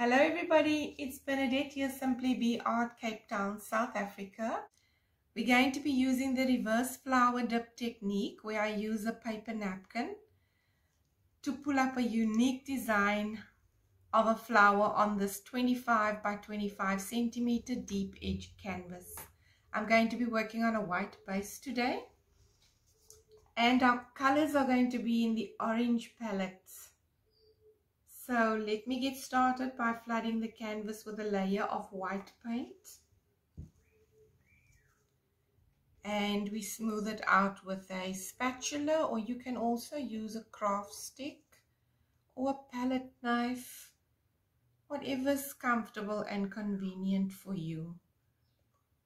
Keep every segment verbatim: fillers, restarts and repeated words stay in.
Hello everybody, it's Bernadette here, Simply B Art Cape Town, South Africa. We're going to be using the reverse flower dip technique where I use a paper napkin to pull up a unique design of a flower on this twenty-five by twenty-five centimeter deep edge canvas. I'm going to be working on a white base today. And our colors are going to be in the orange palette. So let me get started by flooding the canvas with a layer of white paint. And we smooth it out with a spatula, or you can also use a craft stick or a palette knife. Whatever's comfortable and convenient for you.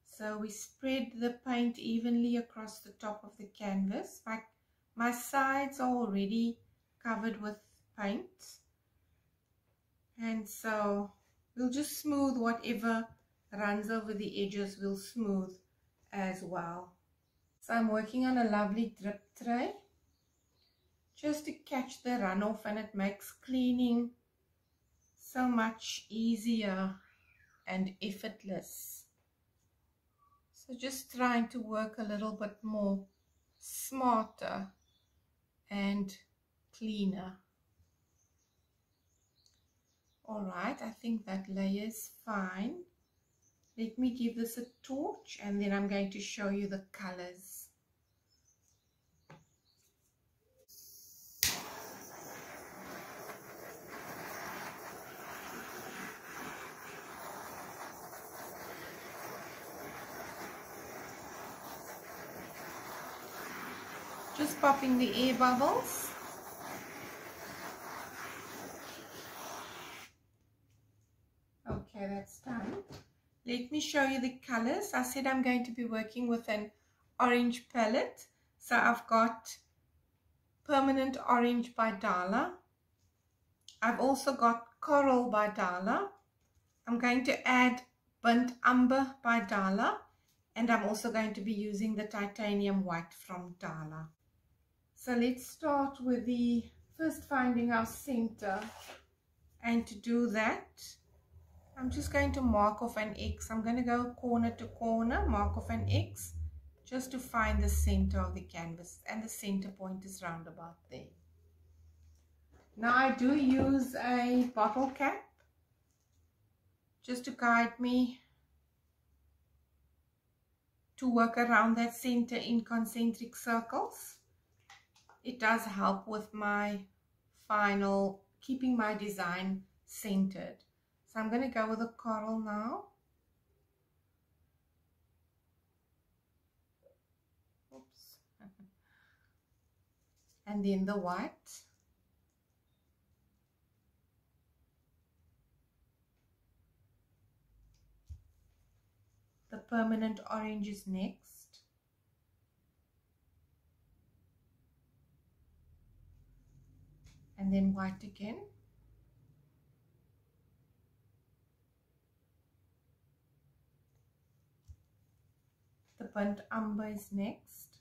So we spread the paint evenly across the top of the canvas. My, my sides are already covered with paint. And so we'll just smooth whatever runs over the edges, we'll smooth as well. So I'm working on a lovely drip tray just to catch the runoff, and it makes cleaning so much easier and effortless. So just trying to work a little bit more smarter and cleaner. Alright, I think that layer is fine. Let me give this a torch and then I'm going to show you the colors. Just popping the air bubbles. Okay, that's done. Let me show you the colors. I said I'm going to be working with an orange palette. So I've got Permanent Orange by Dala. I've also got Coral by Dala. I'm going to add Burnt Umber by Dala. And I'm also going to be using the Titanium White from Dala. So let's start with the first, finding our center, and to do that I'm just going to mark off an X. I'm going to go corner to corner, mark off an X just to find the center of the canvas, and the center point is round about there. Now I do use a bottle cap just to guide me to work around that center in concentric circles. It does help with my final, keeping my design centered. So I'm going to go with a coral now. Oops. And then the white. The Permanent Orange is next. And then white again. The Burnt Umber is next.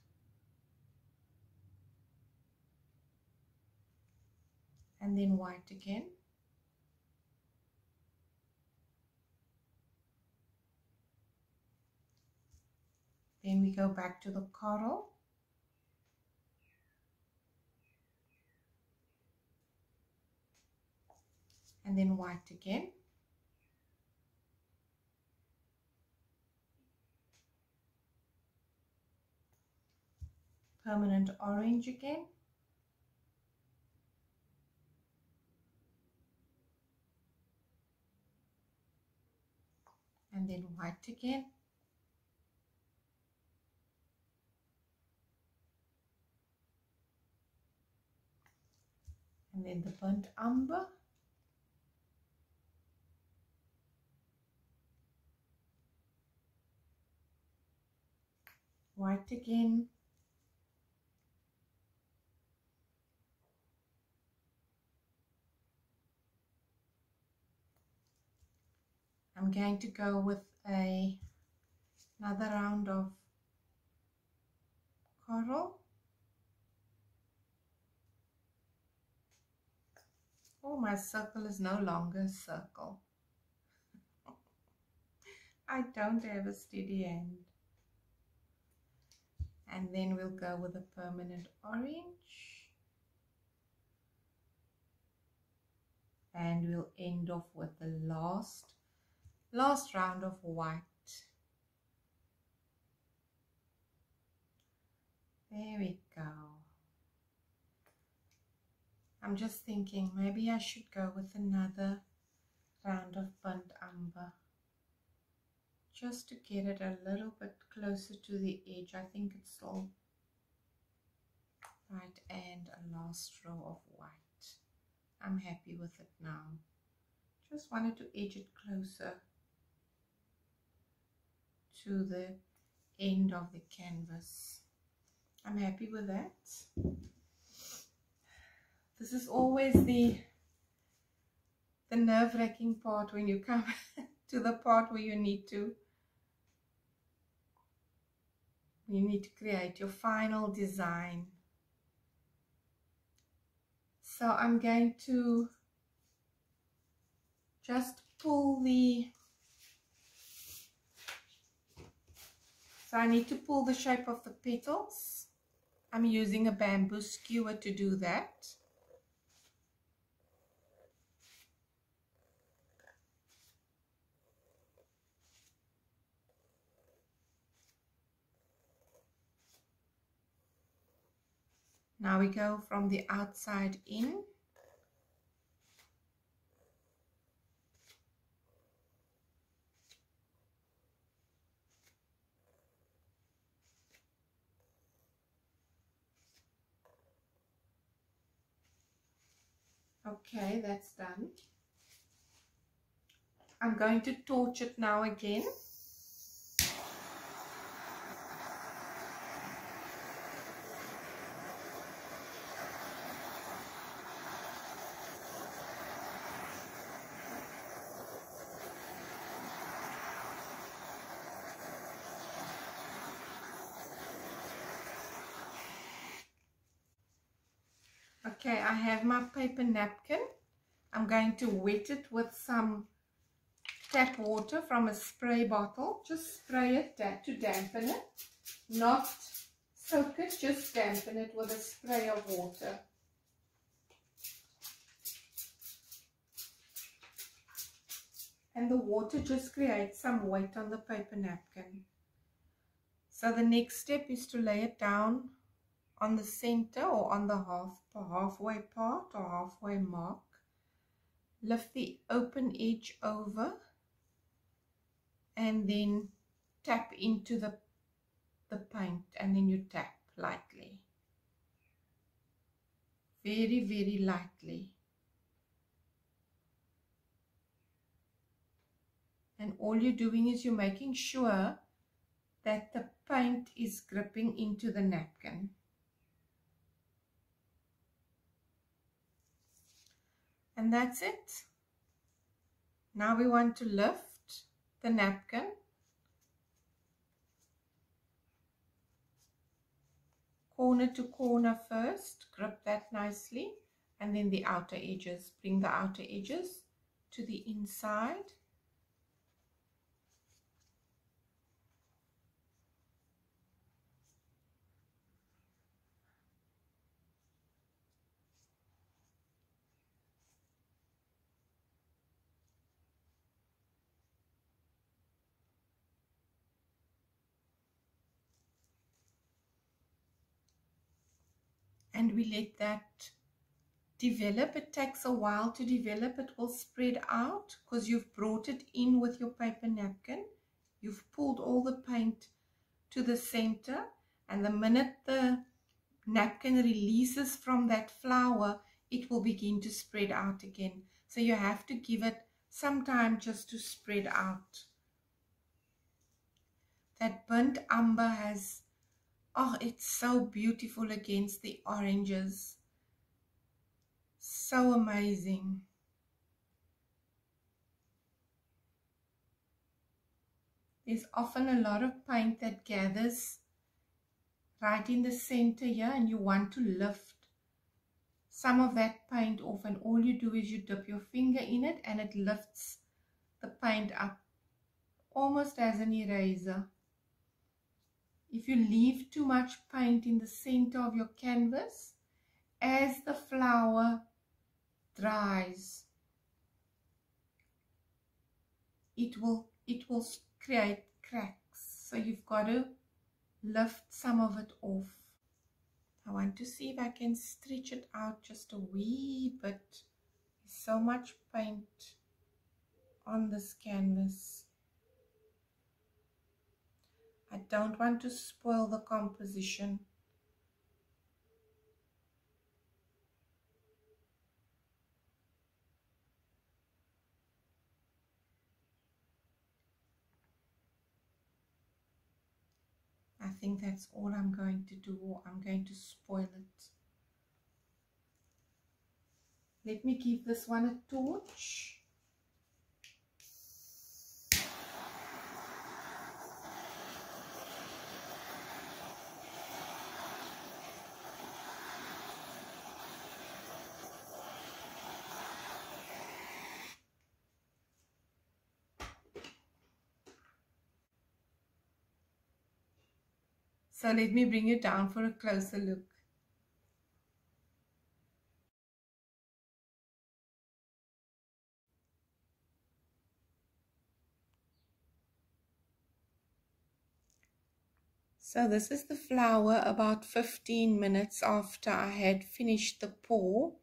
And then white again. Then we go back to the coral. And then white again. Permanent Orange again. And then white again. And then the Burnt Umber. White again, I'm going to go with a, another round of coral, Oh, my circle is no longer a circle. I don't have a steady end. And then we'll go with a permanent orange. And we'll end off with the last, last round of white. There we go. I'm just thinking maybe I should go with another round of burnt umber. Just to get it a little bit closer to the edge. I think it's all right, and a last row of white. I'm happy with it now. Just wanted to edge it closer to the end of the canvas. I'm happy with that. This is always the the nerve-wracking part when you come to the part where you need to you need to create your final design. So I'm going to just pull the, so I need to pull the shape of the petals. I'm using a bamboo skewer to do that. Now we go from the outside in. Okay, that's done. I'm going to torch it now again. Okay, I have my paper napkin. I'm going to wet it with some tap water from a spray bottle. Just spray it to dampen it. Not soak it, just dampen it with a spray of water. And the water just creates some weight on the paper napkin. So the next step is to lay it down on the center, or on the half halfway part or halfway mark. Lift the open edge over and then tap into the, the paint, and then you tap lightly, very very lightly, and all you're doing is you're making sure that the paint is gripping into the napkin. And that's it. Now we want to lift the napkin. Corner to corner first, grip that nicely, and then the outer edges. Bring the outer edges to the inside. And we let that develop. It takes a while to develop. It will spread out because you've brought it in with your paper napkin. You've pulled all the paint to the center, and the minute the napkin releases from that flower, it will begin to spread out again. So you have to give it some time just to spread out. That burnt umber has, oh, it's so beautiful against the oranges. So amazing. There's often a lot of paint that gathers right in the center here, and you want to lift some of that paint off, and all you do is you dip your finger in it and it lifts the paint up almost as an eraser. If you leave too much paint in the center of your canvas, as the flower dries, it will it will create cracks, so you've got to lift some of it off. I want to see if I can stretch it out just a wee bit. There's so much paint on this canvas. I don't want to spoil the composition. I think that's all I'm going to do. I'm going to spoil it. Let me give this one a torch. So let me bring it down for a closer look. So this is the flower about fifteen minutes after I had finished the pour.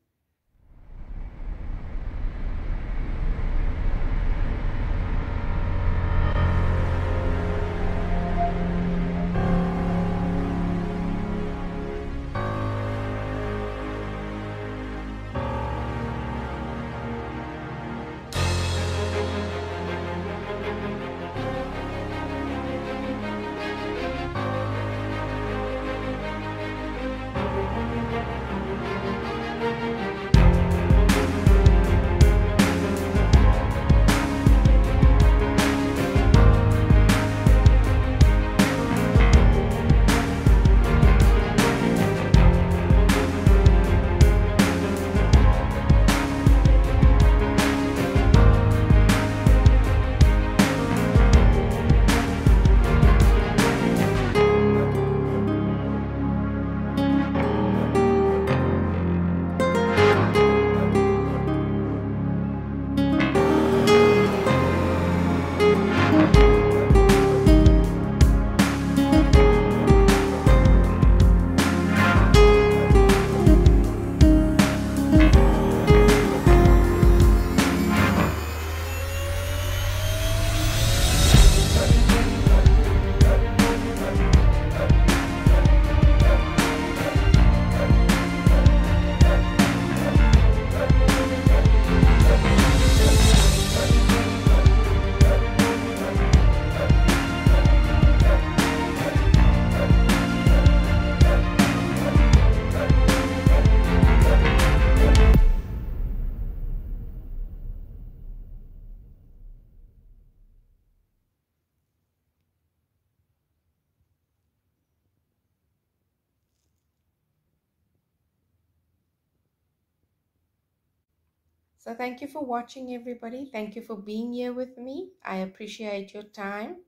So thank you for watching, everybody. Thank you for being here with me. I appreciate your time.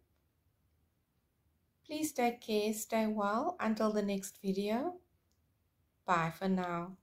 Please take care, stay well. Until the next video. Bye for now.